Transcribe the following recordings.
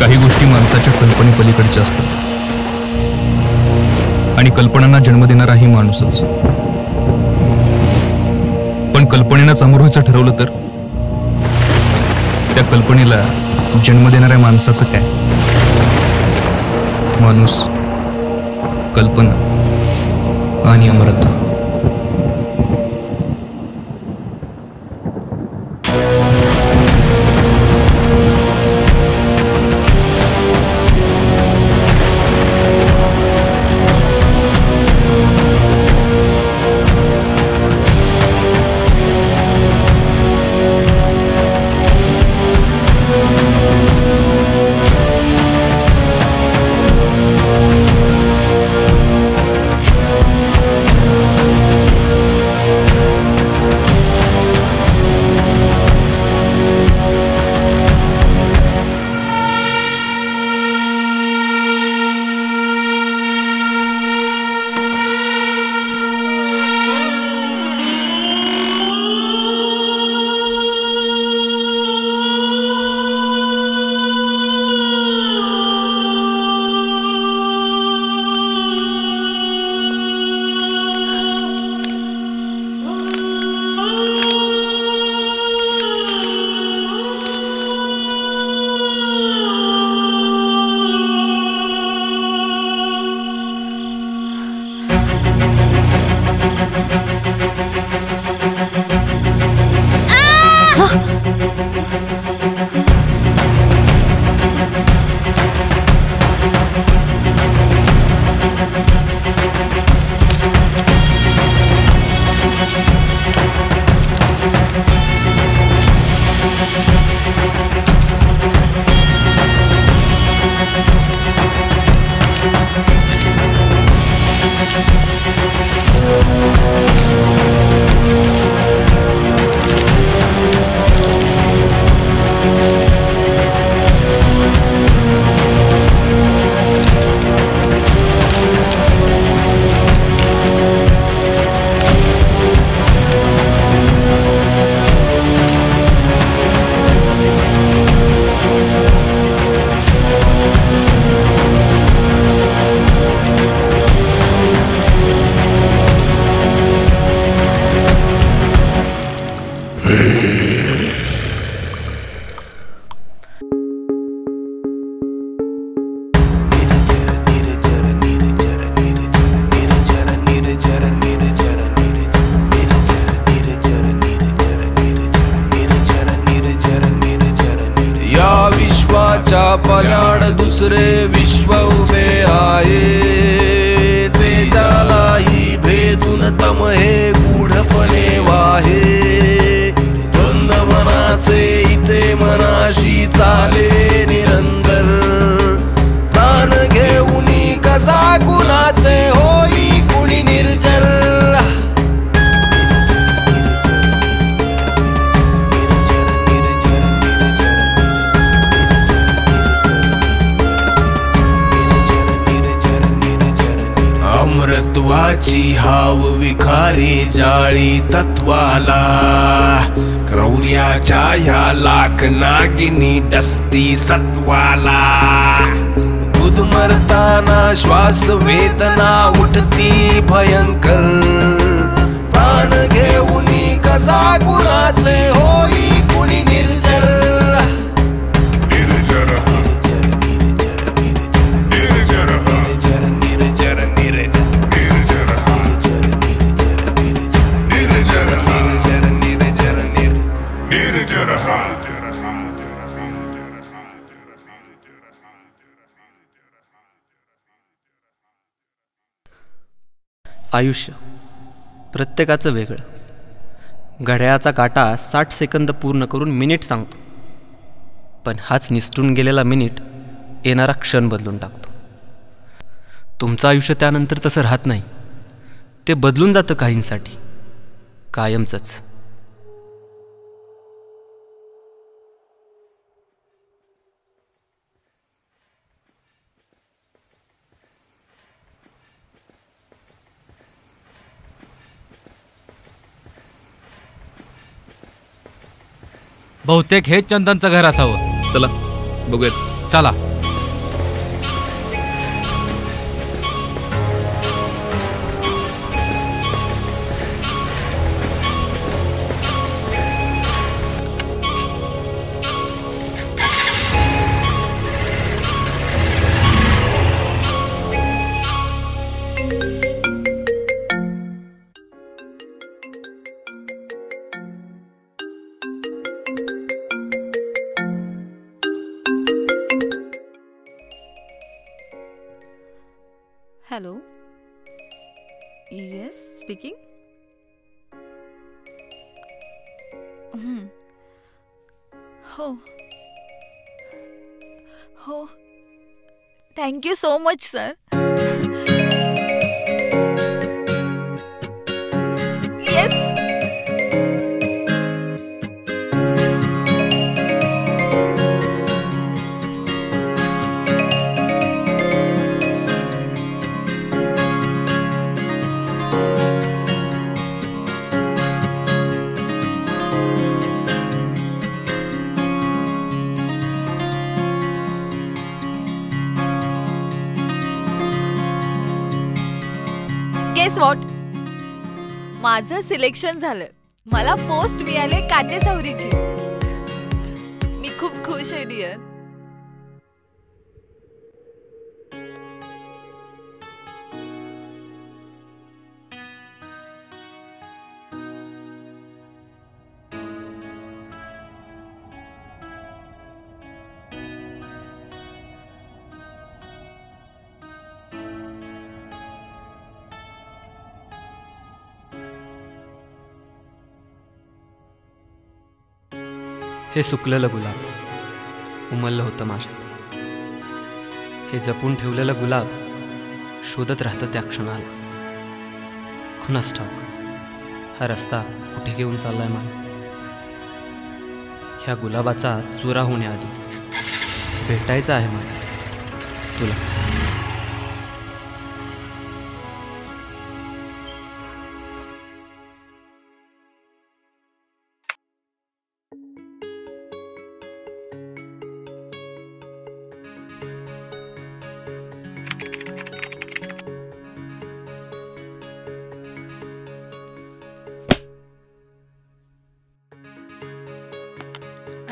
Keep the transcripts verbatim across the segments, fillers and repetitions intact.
काही गोष्टी माणसाच्या कल्पनेपलीकडच्या असतात आणि कल्पनांना जन्म देणारा ही माणूसच। पण कल्पनेला समोर व्हायचं ठरवलं तर त्या कल्पनेला जन्म देणाऱ्या माणसाचं काय? माणूस, कल्पना आणि अमरत्व। आयुष्य प्रत्येकाचं वेगळं। घड्याळाचा काटा साठ सेकंद पूर्ण करून मिनिट सांगतो, पण हाच निसटून गेलेला मिनिट येणारा क्षण बदलून टाकतो। तुमचं आयुष्य त्यानंतर तसं राहत नाही, ते बदलून जातं काहींसाठी कायमचंच। बहुतेक हेच चंदनचं घर असावं। चला बघूयात। चला। Hello, yes speaking. हम्म, हो हो thank you so much sir. Yes माझं सिलेक्शन झालं, मला पोस्ट मिळाले काटेसवरीची। मी खूप खुश आहे डियर। हे सुकलेलं गुलाब उमललं होतं माझ्यात, हे जपून ठेवलेलं गुलाब शोधत राहतं त्या क्षणाला। खुनास ठाऊक हा रस्ता कुठे घेऊन चाललाय मला। ह्या गुलाबाचा चुरा होण्याआधी भेटायचं आहे मला तुला।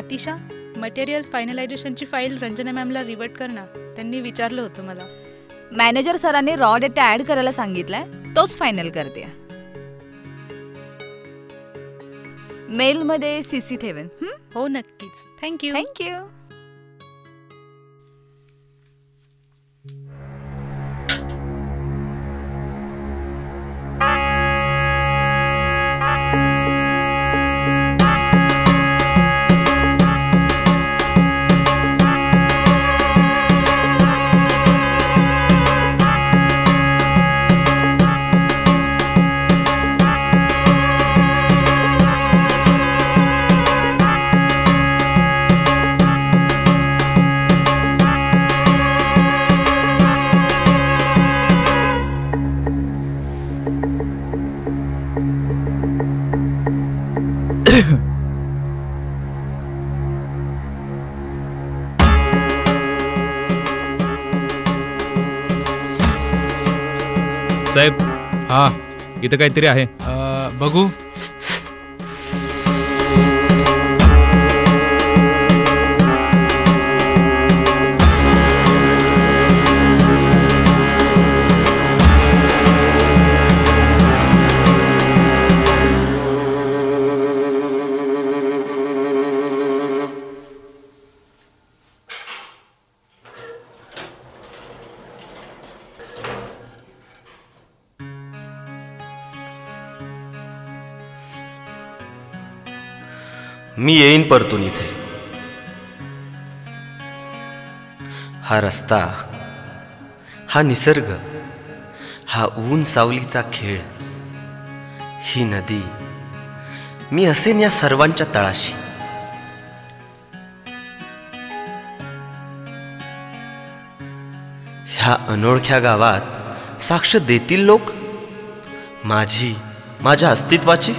अतिशा, मटेरियल फायनलायझेशनची फाईल रंजना मॅमला रिवर्ट करना, त्यांनी विचारलं होतं मला। मॅनेजर सरांनी रॉ डेटा ॲड करायला सांगितलाय, तोच फायनल करते। मेल मध्ये सीसी ठेवेन। हो नक्कीच, थँक्यू थँक्यू। साहेब, हाँ इथं काहीतरी आहे, बघू। मी येईन परतून इथे। हा रस्ता, हा निसर्ग, हा ऊन सावलीचा खेळ, ही नदी, मी असेन या सर्वांच्या तळाशी। ह्या अनोळख्या गावात साक्ष देतील लोक माझी, माझ्या अस्तित्वाची।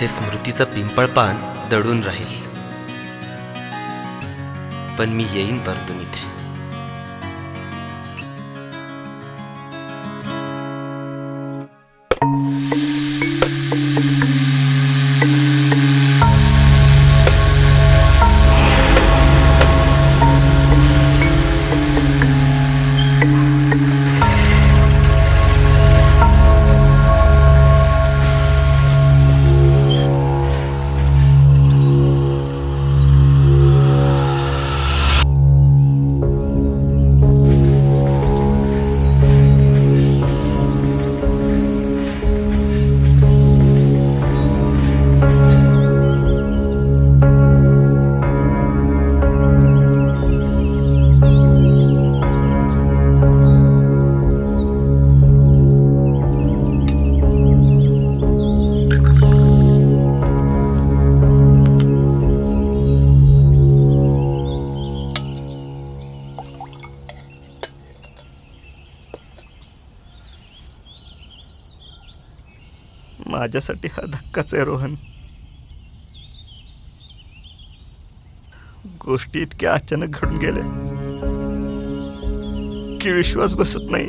हे स्मृतीचं पिंपळपान दडून राहील, पण मी येईन परतून इथे। माझ्यासाठी हा धक्काच आहे रोहन। गोष्टी इतक्या अचानक घडून गेल्या की विश्वास बसत नाही।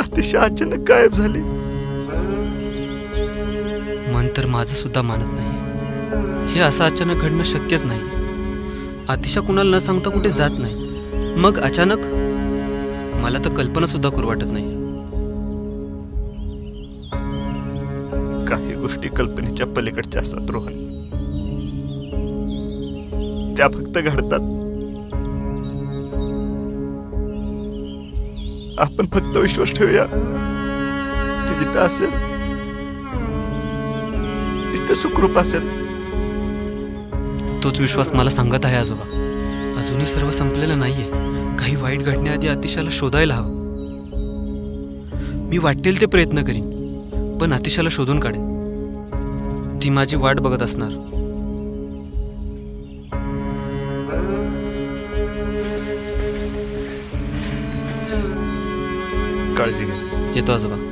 अतिशय अचानक गायब झाली। मन तर माझं सुद्धा मानत नाही। हे असं अचानक घडणं शक्यच नाही। अतिशय कुणाला न सांगता कुठे जात नाही, मग अचानक मला तर कल्पना सुद्धा करू वाटत नाही। काही गोष्टी कल्पनेच्या पलीकडच्या असतात रोहन, त्या फक्त घडतात। आपण फक्त विश्वास ठेवूया, ती जिथे असेल तिथे सुखरूप असेल। तोच विश्वास मला सांगत आहे आजोबा, अजूनही सर्व संपलेलं नाहीये। काही वाईट घडण्याआधी अतिशाला शोधायला हवं। मी वाटेल ते प्रयत्न करीन, पण अतिशाला शोधून काढेन। ती माझी वाट बघत असणार। ये तो आजोबा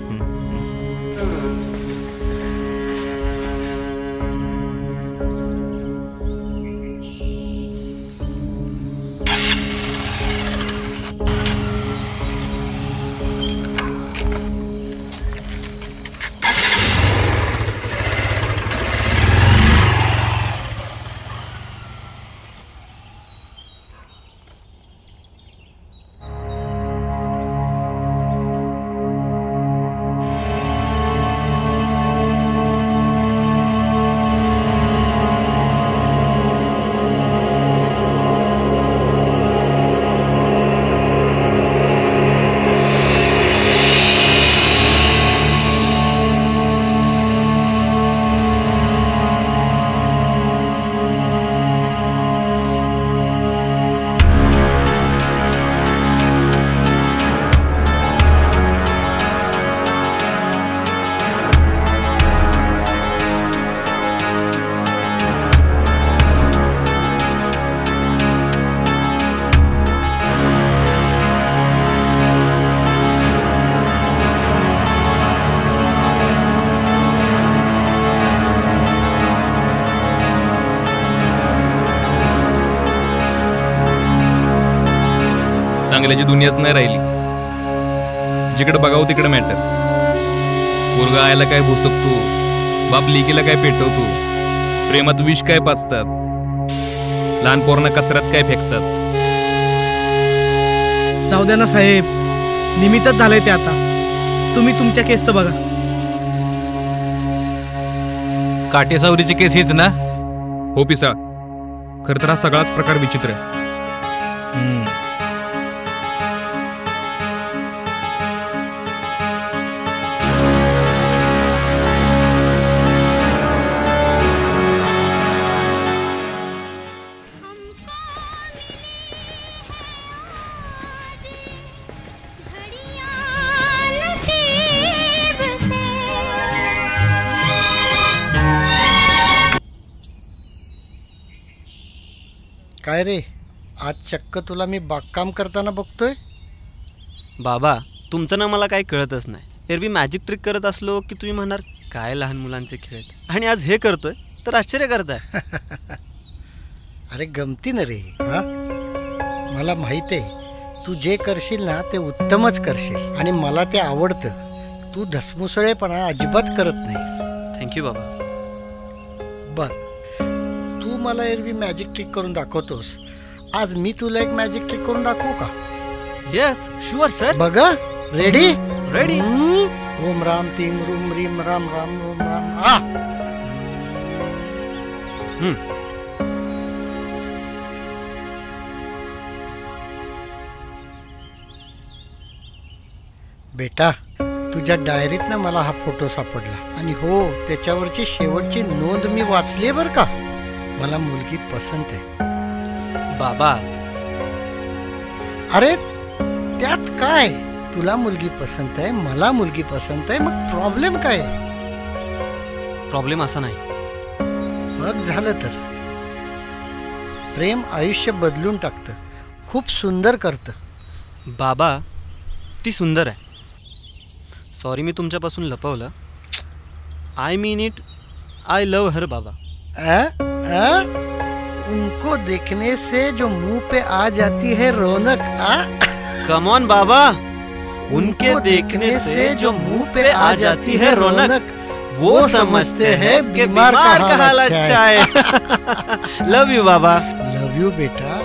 दुनियाच नाही राहिली। जिकडे बघाव तिकडे मॅटर। पोरगा आयला काय भोसकतो, बाप लेकीला काय पेटवतो, प्रेमात विष काय पाचतात, लहान पोरांना कचऱ्यात काय फेकतात। जाऊ द्या ना साहेब, निमित्तच झालंय ते आता। तुम्ही तुमच्या केसचं बघा। काटेसावरीची केस हीच ना? हो पिसाळ, खरं तर हा सगळाच प्रकार विचित्र आहे। काय रे, आज चक्क तुला मी बागकाम करताना बघतोय। बाबा, तुमचं ना मला काही कळतच नाही। एरवी मॅजिक ट्रिक करत असलो की तुम्ही म्हणणार काय लहान मुलांचे खेळ, आणि आज हे करतोय तर आश्चर्य करताय। अरे गमती ना रे, हा मला माहित आहे तू जे करशील ना ते उत्तमच करशील, आणि मला ते आवडतं। तू धसमुसळेपणा अजिबात करत नाहीस। थँक्यू बाबा। बर, तू मला एरवी मॅजिक ट्रिक करून दाखवतोस, आज मी तुला एक मॅजिक ट्रिक करून दाखवू का? Yes sure sir. बघा, रेडी रेडी। ओम राम तीम रूम रीम राम राम ओम राम। आ हम्म बेटा, तुझ्या डायरीत ना मला हा फोटो सापडला, आणि हो त्याच्यावरची शेवटची नोंद मी वाचली बर का। मला मुलगी पसंत आहे बाबा। अरे त्यात काय, तुला मुलगी पसंत आहे, मला मुलगी पसंत आहे, मग प्रॉब्लेम काय? प्रॉब्लेम असा नाही मग झालं तर। प्रेम आयुष्य बदलून टाकतं, खूप सुंदर करतं बाबा। ती सुंदर आहे, सॉरी मी तुमच्यापासून लपवलं. I mean it. I love her बाबा. आ, आ? उनको देखने से जो मुंह पे आ जाती है रौनक. आ कम ऑन बाबा. उनके देखने, देखने से जो मुंह पे आ जाती है रौनक वो समझते हैं बीमार का हाल अच्छा है. लव यू बाबा. लव यू बेटा.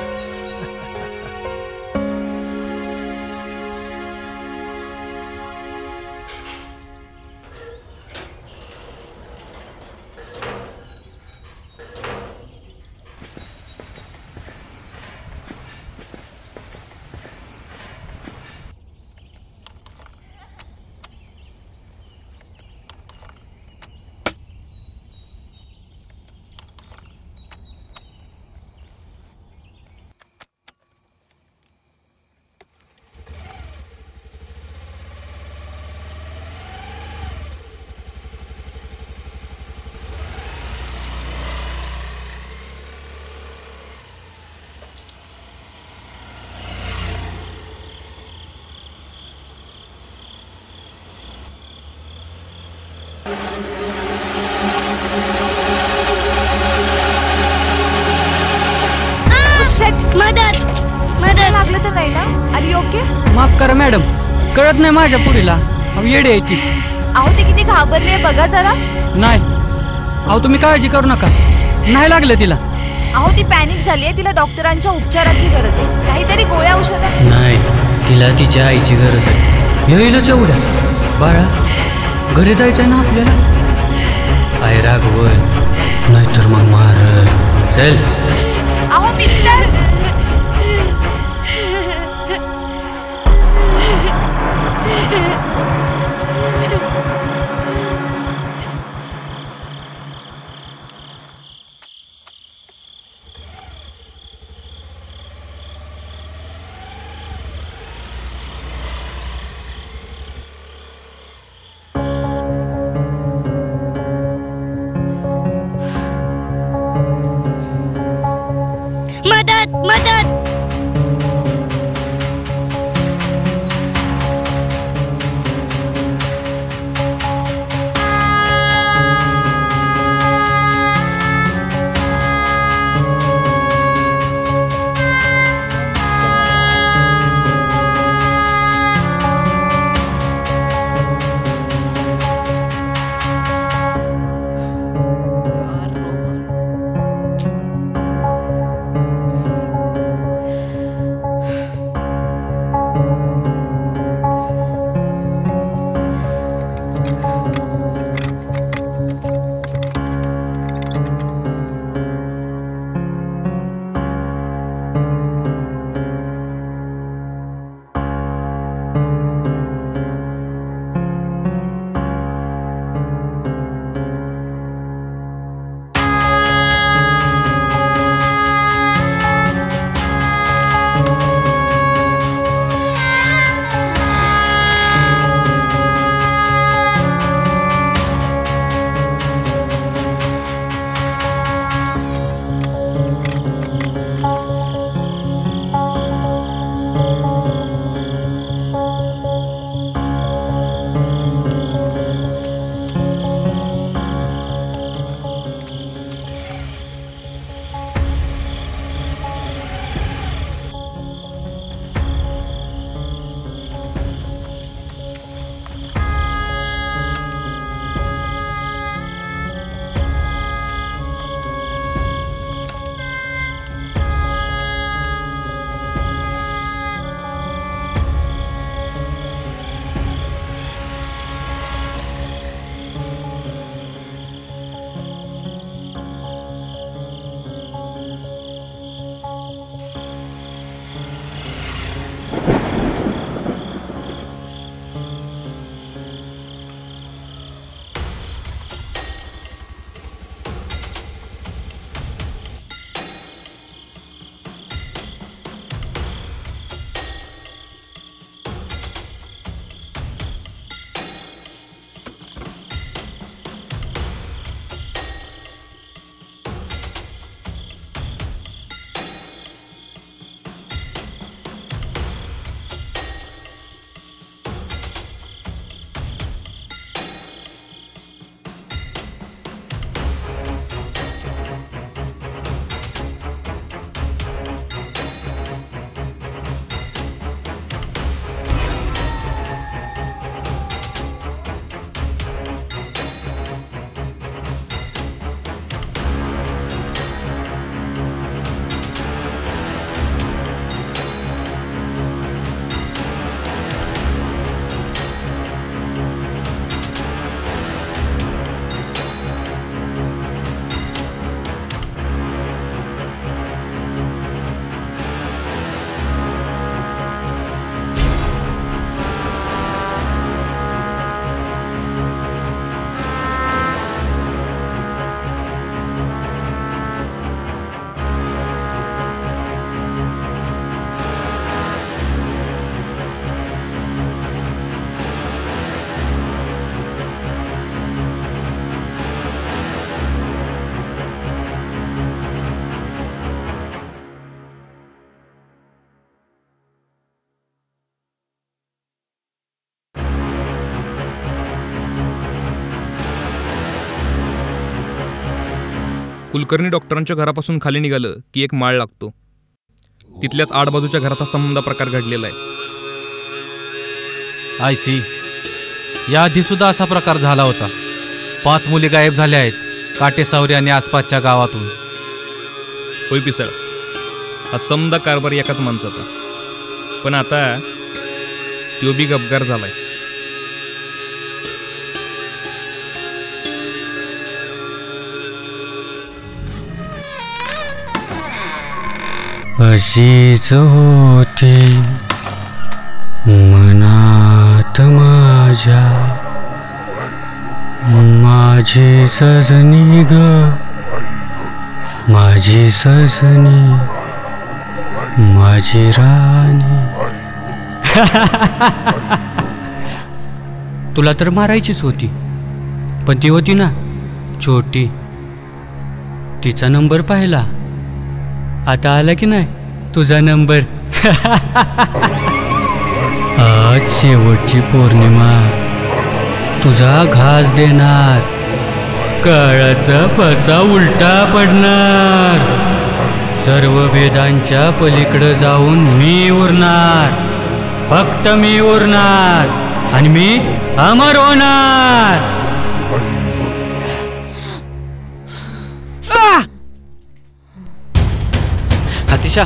मदत मदत लागलं तर नाही ना. Are you okay? माफ करा मॅडम, कळत नाही माझ्या पुरीला. अहो येडे आहे ती. अहो ते किती घाबरली आहे बघा जरा. नाही अहो तुम्ही काळजी करू नका, नाही लागलं तिला. अहो ती पॅनिक झाली आहे, तिला डॉक्टरांच्या उपचाराची गरज आहे. काहीतरी गोळ्या औषध. नाही तिला तिच्या आईची गरज आहे. येईलच एवढ्या. बाळा घरी जायचं ना आपल्याला. आई रागवल नाहीतर मग मार. चल. अहो मिस्टर कुलकर्णी डॉक्टरांच्या घरापासून खाली निघालं की एक माळ लागतो। तिथल्याच आडबाजूच्या घरात संबंध प्रकार घडलेला आहे। आय सी, याआधी सुद्धा असा प्रकार झाला होता। पाच मुली गायब झाल्या आहेत काटेसावरी आणि आसपासच्या गावातून। होय पिसळ, हा समदा कारभार एकाच माणसाचा, पण आता तो बी गबगार झालाय। अशीच होती मनात माझ्या माझी सजनी ग माझी सजनी माझी राणी। तुला तर मारायचीच होती, पण ती होती ना छोटी, तिचा नंबर पाहिला, आता आला की नाही तुझा नंबर। आज शेवटची पौर्णिमा, तुझा घास देणार, काळाचा फसा उलटा पडणार, सर्व वेदांच्या पलीकडे जाऊन मी उरणार, फक्त मी उरणार आणि मी अमर होणार। Atisha,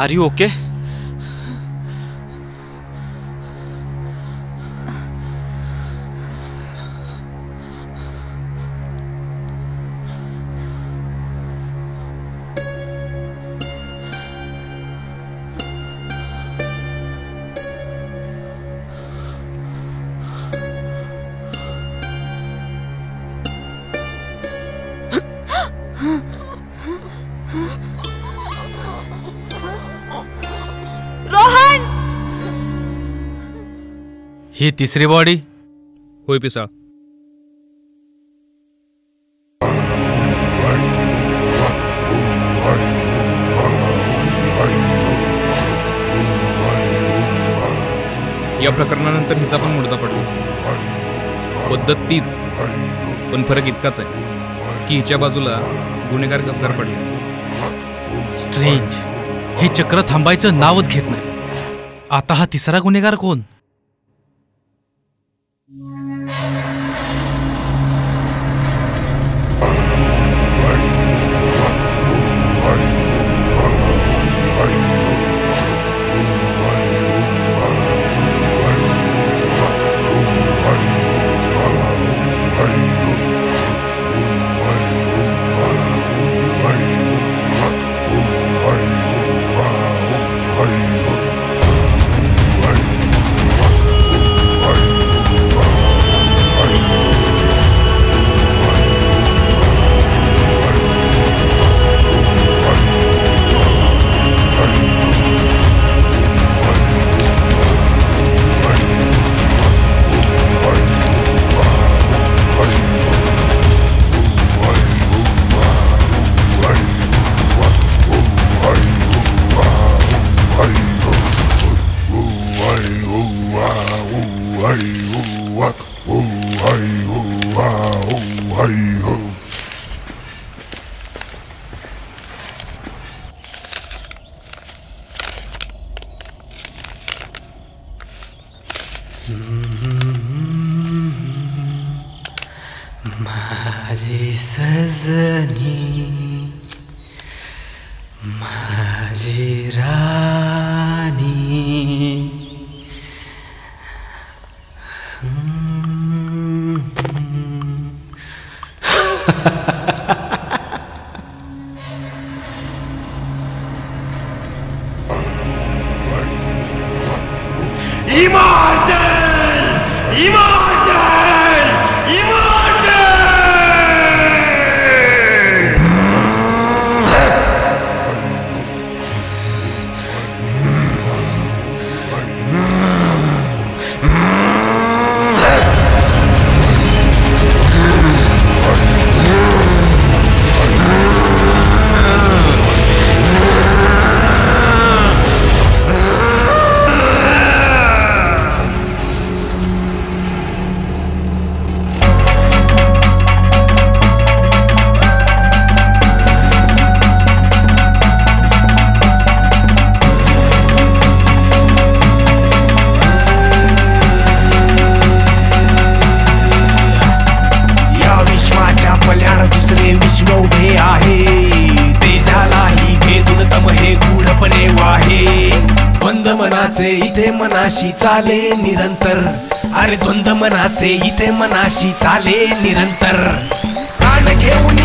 are you okay? ही तिसरी बॉडी? होय पिसा। या प्रकरणानंतर हिचा पण मुर्दा पडला। पद्धत तीच, पण फरक इतकाच आहे की हिच्या बाजूला गुन्हेगार गद्दार पडले। स्ट्रेंज, हे चक्र थांबायचं नावच घेत नाही। आता हा तिसरा गुन्हेगार कोण? इथे मनाशी चाले निरंतर, अरे द्वंद मनाचे इथे मनाशी चाले निरंतर, कान घेऊन